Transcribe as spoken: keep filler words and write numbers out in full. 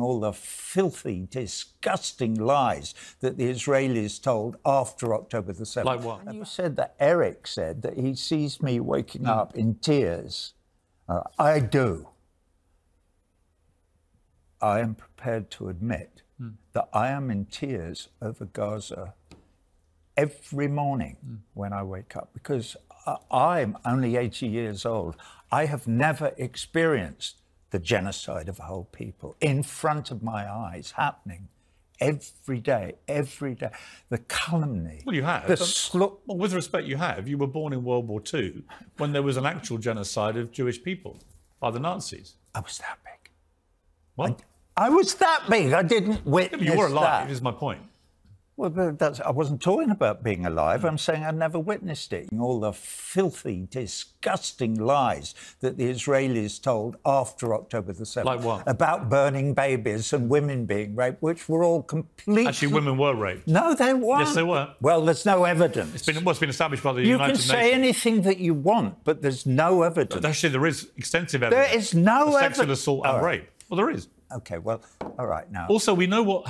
all the filthy, disgusting lies that the Israelis told after October the seventh. Like what? And you said that Eric said that he sees me waking mm. up in tears. Uh, I do. I am prepared to admit mm. that I am in tears over Gaza every morning mm. when I wake up, because I, I'm only eighty years old. I have never experienced the genocide of whole people in front of my eyes happening every day, every day. The calumny. Well, you have. The slu- well, with respect, you have. You were born in World War Two when there was an actual genocide of Jewish people by the Nazis. I was that big. What? I, I was that big. I didn't witness yeah, but you were alive, that. Is my point. Well, but that's, I wasn't talking about being alive. I'm saying I never witnessed it. All the filthy, disgusting lies that the Israelis told after October the seventh. Like what? About burning babies and women being raped, which were all completely... Actually, women were raped. No, they weren't. Yes, they were. Well, there's no evidence. It's been, well, it's been established by the United Nations. You can say anything that you want, but there's no evidence. Actually, there is extensive evidence. There is no evidence. Sexual assault and rape. Well, there is. OK, well, all right, now... Also, we know what...